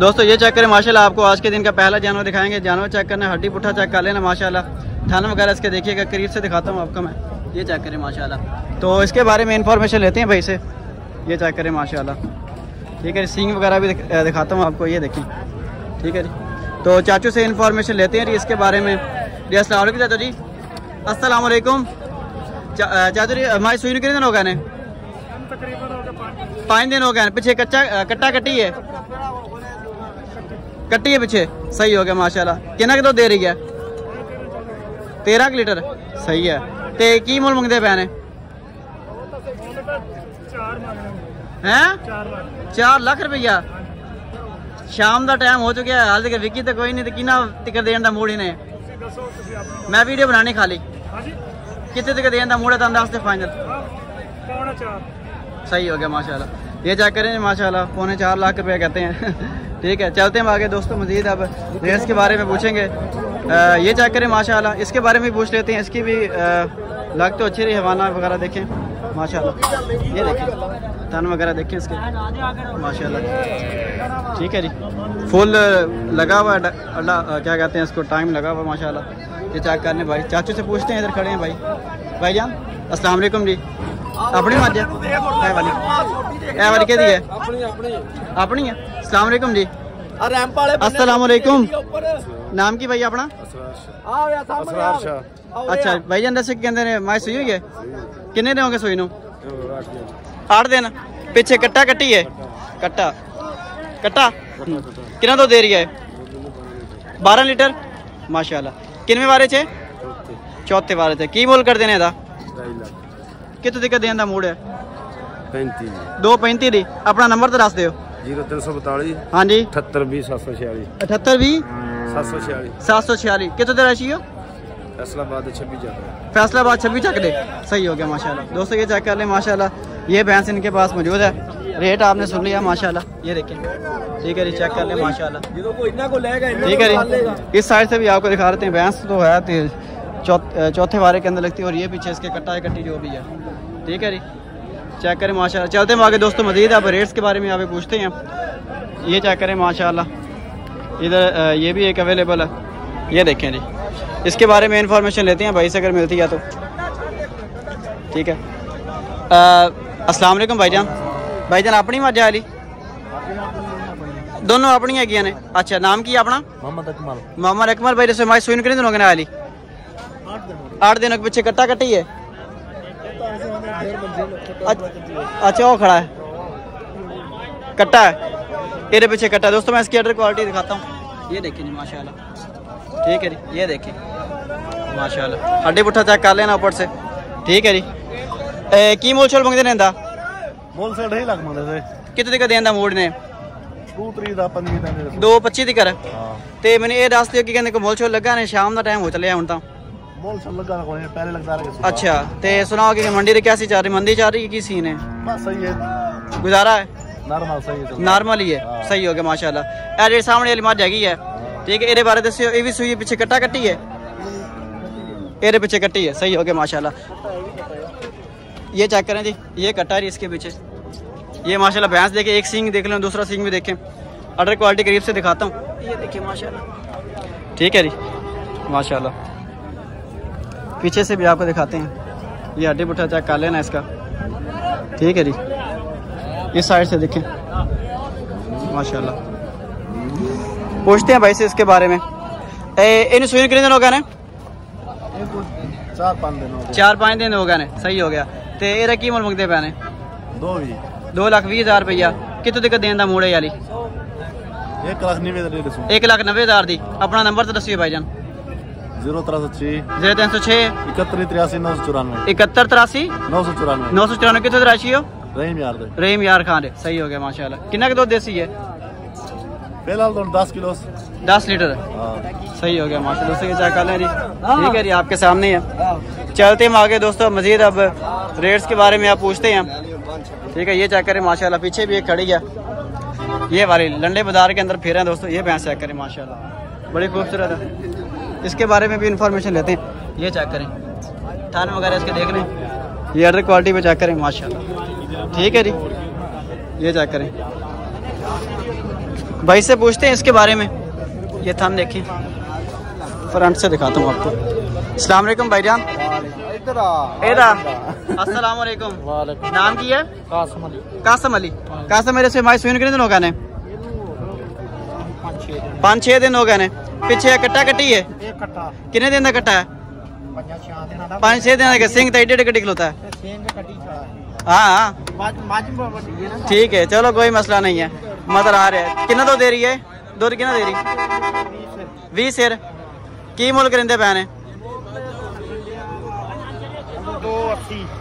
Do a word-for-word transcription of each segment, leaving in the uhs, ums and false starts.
दोस्तों ये चेक करें माशाल्लाह, आपको आज के दिन का पहला जानवर दिखाएंगे। जानवर चेक करना, हड्डी पुट्ठा चेक कर लेना माशाल्लाह, थाना वगैरह इसके देखिएगा, करीब से दिखाता हूँ आपको मैं। ये चेक करें माशाल्लाह, तो इसके बारे में इंफॉर्मेशन लेते हैं भाई से। ये चेक करें माशाल्लाह, ठीक है, सींग वगैरह भी दिखाता हूँ आपको, ये देखिए, ठीक है जी। तो चाचू से इन्फॉर्मेशन लेते हैं इसके बारे में। जी अस्सलाम वालेकुम चाचू जी। अस्सलाम वालेकुम चाचू जी, हमारी सुई कितने दिन हो गए? पाँच दिन हो गए, पीछे कच्चा कट्टा कटी है, कट्टी है पीछे, सही हो गया माशाल्लाह। कितना किलो दे रही है? तेरह लीटर, सही है। ते की मोल मंगते पैने हैं? चार लाख रुपया। शाम का टाइम हो चुका है, हाल तक विकी तो कोई नहीं, तो कितना तिकर देने का मूड इन्हें? मैं वीडियो बनानी खाली, कितने तक देने का मूड है तो अंदाज़ फाइनल? सही हो गया माशाल्लाह। ये चेक करें माशाल्लाह, पौने चार लाख रुपया कहते हैं। ठीक है, चलते हैं आगे दोस्तों, मजीद अब रेस के बारे में पूछेंगे। आ, ये चेक करें माशाल्लाह, इसके बारे में भी पूछ लेते हैं। इसकी भी लग तो अच्छी रही, हवाना वगैरह देखें माशाल्लाह, ये देखें तन वगैरह देखें इसके माशाल्लाह, ठीक है जी। फुल लगा हुआ, क्या कहते हैं इसको, टाइम लगा हुआ माशाल्लाह। ये चेक करने भाई, चाचू से पूछते हैं, इधर खड़े हैं भाई। भाई जान अस्सलाम वालेकुम जी। अपनी माजा ए वाली के दी है? अपनी है। अस्सलाम वालेकुम जी। अस्सलाम वालेकुम। नाम की भाई अपना? अच्छा भाई जान, दस कहते हैं माए सुई हुई है, किन्ने दिन हो गए सुई नू? आठ दिन। पीछे कट्टा कट्टी है, कट्टा कट्टा कितना तो दे रही है? बारह लीटर माशाल्लाह। किनवे बारे चे? चौथे बारे थे। की बोल कर देने था? कितने दिक्कत देने का मूड है? दो पैंती दी। अपना नंबर तो दस दो। जीरो तीन सौ बताली। हाँ जी। अठहत्तर भी सात सौ छियाली। अठहत्तर भी सात सौ छियाली। सात सौ छियाली। कितने देर ऐसी हो? फैसलाबाद छब्बीस चक। फैसलाबाद छब्बीस चक दे, सही हो गया माशाल्लाह। दोस्तों ये चेक कर लें माशाल्लाह, ये भैंस इनके पास मौजूद है। रेट आपने सुन लिया माशाल्लाह, ये देखें, ठीक है जी। चेक कर लें माशाल्लाह, ठीक है जी। इस साइड से भी आपको दिखा रहे हैं, भैंस तो है चौथे वारे के अंदर लगती है, और ये पीछे इसके कट्टा कट्टी जो भी है, ठीक है जी। चेक करें माशाल्लाह, चलते हैं आगे दोस्तों, मजीद आप रेट्स के बारे में यहाँ पे पूछते हैं। ये चेक करें माशाल्लाह, इधर ये भी एक अवेलेबल है, ये देखें जी। इसके बारे में इंफॉर्मेशन लेते हैं भाई से, अगर मिलती है तो, ठीक है। अस्सलाम वालेकुम भाई जान। भाई जान अपनी माजा अली? दोनों अपनी है ने। अच्छा नाम की अपना? मोहम्मद अकमल। मोहम्मद अकमल भाई, जैसे माई सुन करें दोनों अली? आठ दिन पीछे कट्टा कट्टी है। अच्छा वो खड़ा है, कट्टा है, तेरे पीछे कट्टा है। दोस्तों मैं इसकी अदर क्वालिटी दिखाता हूँ, ये देखिए जी माशाल्लाह, ठीक है जी। ये देखिए माशाल्लाह, हड्डी पुट्ठा चेक कर लेना ऊपर से, ठीक है जी। ए, की मोल शोल मंगते रहता? मोल शोल ढाई लाख मंगते थे। कितने तक देना मूड ने? दो पच्ची तक। तो मैंने ये दस दियो कि कहने को मोल शोल लगा ने? शाम का टाइम हो चलिया हूँ तो पहले पहले। अच्छा ते सुनाओ कि मंडी कैसी चल रही? मंडी चल रही है की सीन है? बस सही है, गुजारा है, नॉर्मल सही है, नॉर्मल ही है, सही हो गया माशाल्लाह। ये सामने वाली मज हैगी है, ठीक है। इहदे बारे दस्सियो, ये भी सुई पीछे कट्टा कट्टी है? इहदे पीछे कट्टी है, सही हो गया माशाल्लाह। ये चेक करें जी, ये कट्टा है इसके पीछे, ये माशाल्लाह भैंस देखे, एक सींग देख लें, दूसरा सींग भी देखें, अदर क्वालिटी करीब से दिखाता हूँ, ये देखिए माशाल्लाह, ठीक है जी माशाल्लाह। पीछे से भी आपको दिखाते हैं, ये हड्डी पुट्ठा चेक कर लेना इसका, ठीक है जी। इस साइड से देखें माशाल्लाह, पूछते हैं भाई से इसके बारे में। इन सुई कितने दिन हो गए? चार पाँच दिन हो गए। चार पाँच दिन हो गए, सही हो गया। तो ये की मोल मंगते पैने? दो दो लाख बीस हज़ार रुपया। कितने तक देने का मूड है यारी? एक लाख नब्बे। एक लाख नब्बे हज़ार दी। अपना नंबर तो दसिए भाई जान। जीरो त्रै सौ छह जीरो तीन सौ छह इकहत्तर तिरासी नौ सौ चौरानवे। इकहत्तर तिरासी नौ सौ चौरानवे। नौ सौ चौरानवे कितने राशि हो? रहीम यार दे। रहीम यार खान दे, सही हो गया माशाल्लाह। कितना किलो देसी है? फिलहाल तो दस किलो, दस लीटर, सही हो गया माशाल्लाह। दोस्तों चाय कर लें जी, ठीक है जी, आपके सामने है। चलते हम आगे दोस्तों, मजीद अब रेट्स के बारे में आप पूछते हैं, ठीक है। ये चेक करें माशाल्लाह, पीछे भी एक खड़ी है, ये वाली लंडे बाजार के अंदर फिर है दोस्तों। ये भैंस चेक करें माशाल्लाह, बड़ी खूबसूरत है, इसके बारे में भी इंफॉर्मेशन लेते हैं। ये चेक करें, थाना वगैरह इसके देख लें, ये अदर क्वालिटी पे चेक करें माशाल्लाह, ठीक है जी। ये चेक करें भाई से पूछते हैं इसके बारे में। ये थाम देखिए, फ्रंट से दिखाता हूँ आपको। अस्सलाम वालेकुम भाईजान। अस्सलाम वालेकुम। नाम की है? कासिम अली। कासिम अली कासिम मेरे से हमारे सुन कितने दिन हो गए ने? पाँच छः दिन हो गए ने। पीछे कट्टा कट्टी है? कितने दिन का कट्टा है? पाँच छः दिन का। सिंह तो एडे एडे होता है। हाँ हाँ ठीक है, चलो कोई मसला नहीं है। मदर आ रहा है। कितना दो दे रही है? दो कितना दे रही है? बीस सिर की मुल करेंदे पैने?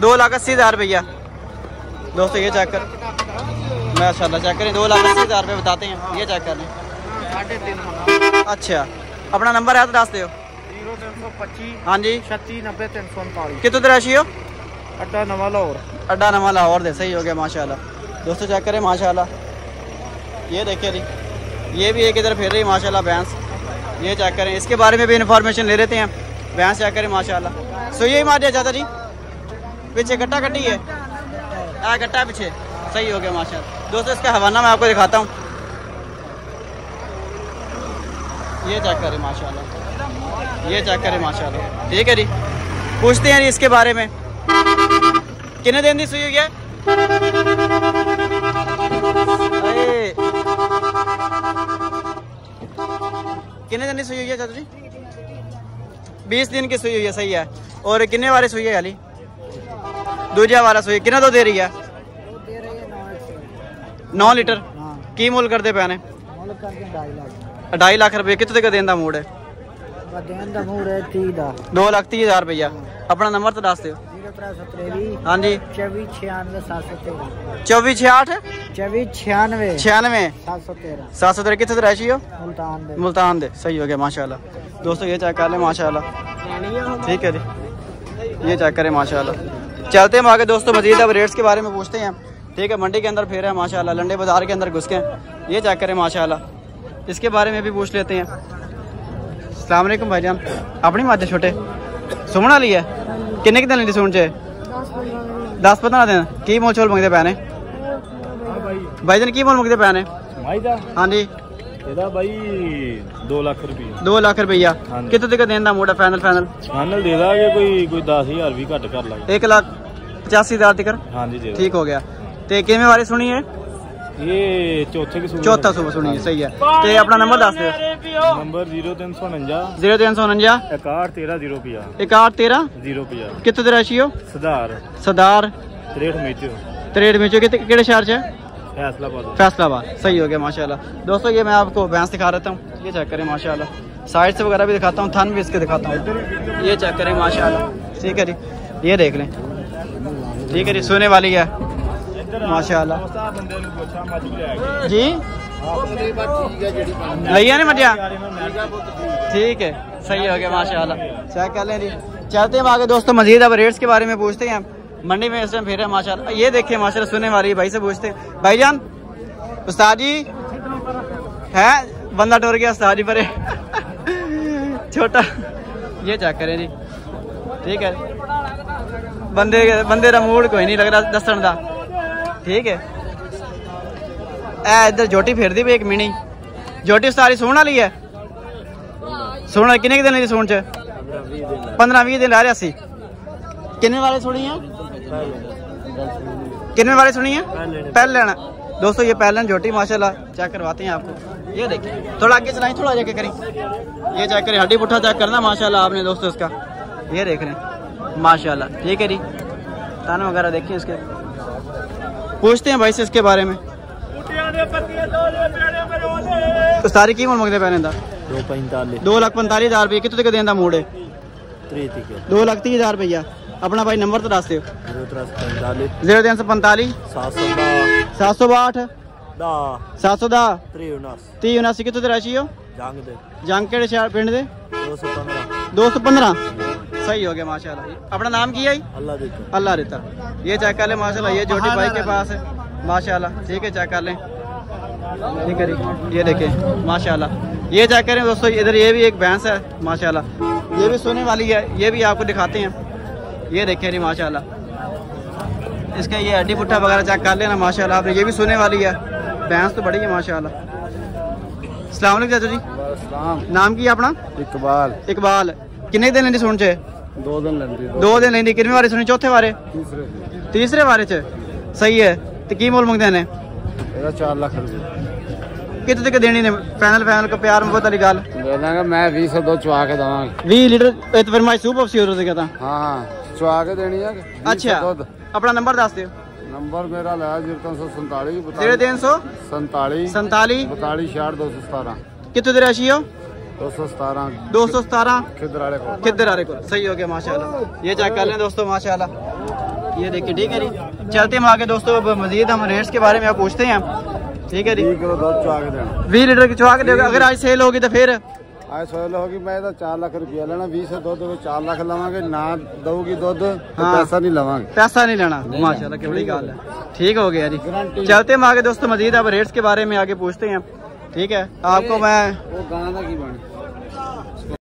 दो लाख अस्सी हज़ार रुपया। दोस्तों ये चेक कर, माशाल्लाह चेक करें, दो लाख अस्सी हज़ार रुपये बताते हैं। ये चेक कर लें। अच्छा अपना नंबर है तो दस दो। हाँ जी छत्तीस नब्बे तीन सौ उनतालीस। कितने राशि हो? अड्डा नवा लाहौर। अड्डा नवा लाहौर दे, सही हो गया माशाल्लाह। दोस्तों चेक करें माशाल्लाह, ये देखिए जी, ये भी एक इधर फिर रही माशाल्लाह भैंस। ये चेक करें, इसके बारे में भी इन्फॉर्मेशन ले लेते हैं। भैंस चेक करें माशाल्लाह। सो ये मार दिया चाचा जी। पीछे गट्टा कट्टी है? आ गट्टा पीछे, सही हो गया माशाल्लाह। दोस्तों इसका हवाना मैं आपको दिखाता हूँ। ये चेक करें माशाल्लाह, ये चेक करें माशाल्लाह। ठीक है जी, पूछते हैं जी इसके बारे में। कितने दिन की सुई हुई है? कितने दिन की सुई हुई है चाचा जी? बीस दिन की सुई हुई है, सही है। और कितने बारे सुई है? अली दूजा बारह सुई। कितना तो दे रही है? नौ लीटर की मोल करते पैने? ढाई लाख रुपये। कितने का देने का मूड है? दो लाख तीस हज़ार रुपया। अपना नंबर तो दस दो। हाँ जी चौबीस छियानवे सात सौ तेरह। चौबीस छियाठ चौबीस छियानवे छियानवे सात सौ तेरह सात सौ तेरह। कितने से राशि हो? मुल्तान दे। मुल्तान दे, सही हो गया माशाल्लाह। दोस्तों ये चेक कर लें माशाल्लाह। ठीक है जी, ये चेक करें माशाल्लाह। चलते हैं आगे दोस्तों, मजीद अब रेट्स के बारे में पूछते हैं। ठीक है, मंडी के अंदर फिर है माशाल्लाह, लंडे बाजार के अंदर घुस के। ये चेक करें माशाल्लाह, इसके बारे में भी पूछ लेते हैं। अस्सलाम वालेकुम भाईजान। अपनी माते छोटे सुमन वाली है? किन्ने कितने लेंदी सुन चे? दस पंद्रह दिन। की मोल चोल मंगते पैने भाईजान? की मोल मंगते पैने? हाँ जी भाई दो लाख रुपया। दो लाख रुपया। कितने तक देने का मोटा? फाइनल फाइनल फाइनल दे दागे, कोई कोई दस हजार भी घट कर लागे। एक लाख पचासी हजार तक। हाँ जी ठीक हो गया। तो कितने बारे सुनी है? ये चौथे की सुबह। चौथा सुबह सुनिए, सही है। ते अपना नंबर दस दो। नंबर जीरो तीन सौ उनंजा जीरो तीन सौ उनंजा इकाहठ तेरह जीरो पिया इकाहठ तेरह जीरो पिया। कितने दिन राशि हो? सदार सदार त्रेहठ मेचो त्रेहठ मेचो। कितने केड़े शहर से? फैसलाबाद। फैसलाबाद, सही हो गया माशाल्लाह। दोस्तों ये मैं आपको भैंस दिखा रहता हूँ। ये चेक करें माशाल्लाह, साइड से वगैरह भी दिखाता हूँ, थन भी इसके दिखाता हूँ। ये चेक करें माशाल्लाह, ठीक है जी, ये देख लें। ठीक है जी, सोने वाली है माशाल्लाह जी। भैया ने मटिया, ठीक है, सही हो गया माशाल्लाह। चेक कर लें जी। चलते हैं आगे दोस्तों, मजीद अब रेट्स के बारे में पूछते हैं। मंडी में इस टाइम फिर है माशाल्लाह। ये देखिए माशाल्लाह सुनने वाली भाई से पूछते हैं। भाईजान उस्ताद जी है बंदा टोर गया उस्ताद जी पर छोटा। ये चेक करें जी, ठीक है, बंदे बंदे का मूड कोई नहीं लग रहा दसन का। ठीक है, ए इधर जोटी फिर दी भी एक मिनी जोटी सारी सूण वाली है। सूण किन्ने कि दिन लगी सूण च? पंद्रह भी दिन ला रहा सी। किन्ने बारे सुनी है? किन्ने बारे सुनी है? पहलन। दोस्तों ये पहलन जोटी माशाल्लाह। चेक करवाते हैं आपको। ये देखिए, थोड़ा आगे चलाएं, थोड़ा आगे करें। ये चेक करें, हड्डी पुट्ठा चेक करना माशाल्लाह आपने दोस्तों इसका। ये देख रहे हैं माशाल्लाह, ठीक है जी। ताना वगैरह देखिए इसके। पूछते हैं भाई से इसके बारे में। तो सारी की मोल मंगते पैने दा? दो लाख पैंतालीस हज़ार रुपये। कितने तक देने का मूड है? दो लाख तीस हज़ार रुपया। अपना भाई नंबर तो दस दो। जीरो तीन सौ पैंतालीस सात सौ बाहठ सात सौ दस ती उनासी। कितने राशि हो? जंग केड़े शहर पिंड दे? दो सौ पंद्रह, सही हो गया माशाल्लाह। अपना नाम किया है? अल्लाह रीता। अल्लाह रीता। ये चेक कर लें माशाल्लाह, ये जोटी भाई के पास है माशाल्लाह। ठीक है, चेक कर लें। ठीक है, ये देखें माशाल्लाह। ये चेक करें दोस्तों, इधर ये भी एक भैंस है माशाल्लाह, ये भी सोने वाली है। ये भी आपको दिखाते हैं। ये देखें जी माशाल्लाह, इसका ये हड्डी पुट्ठा वगैरह चेक कर लेना माशाल्लाह आपने। ये भी सोने वाली है भैंस, तो बड़ी है माशाल्लाह। सलाम अलैकुम चाचा जी। नाम की अपना? इकबाल। इकबाल किन्ने दिन लेंदी सुन च? दो दिन लेंदी। दो दिन लेंदी। कितने बारे सुनी? चौथे बारे? तीसरे बारे च। सही है। ते की मोल मंगदे ने? चार लाख रुपये। कितने तक देनी ने? फाइनल फाइनल का प्यार में कोई गल दे दांगा मैं बीस दो चवा के दवांगा। बीस लीटर ए तो फरमाइश सूप ऑफ सीरो से कहता। हां चवा के देनी है। अच्छा अपना नंबर दस दियो। नंबर मेरा ला जीरो तीन सौ सैंतालीस सैंतालीस सैंतालीस बतालीस चार दो सौ सतारह। कितने दे राशि हो? दो सौ सतारह दो सौ सतारह। खिदरारे को खिदरारे को सही हो गया माशाल्लाह। ये चेक कर लें दोस्तों माशाल्लाह। ये देखिए ठीक है जी। चलते हम आगे दोस्तों अब मजीद हम रेट्स के बारे में आप पूछते हैं ठीक है जी। बीस लीटर की चुहा के देगा। अगर आज सेल होगी तो फिर आज सोल होगी। मैं तो चार लाख रुपया लेना। बीस दूध चार लाख लवांगे ना दूगी दूध हाँ। पैसा नहीं लवांगे। पैसा नहीं लेना माशाल्लाह केवड़ी गल है। ठीक हो गया जी। चलते हम आगे दोस्तों मजीद आप रेट्स के बारे में आगे पूछते हैं ठीक है। आपको मैं वो गांव का की बने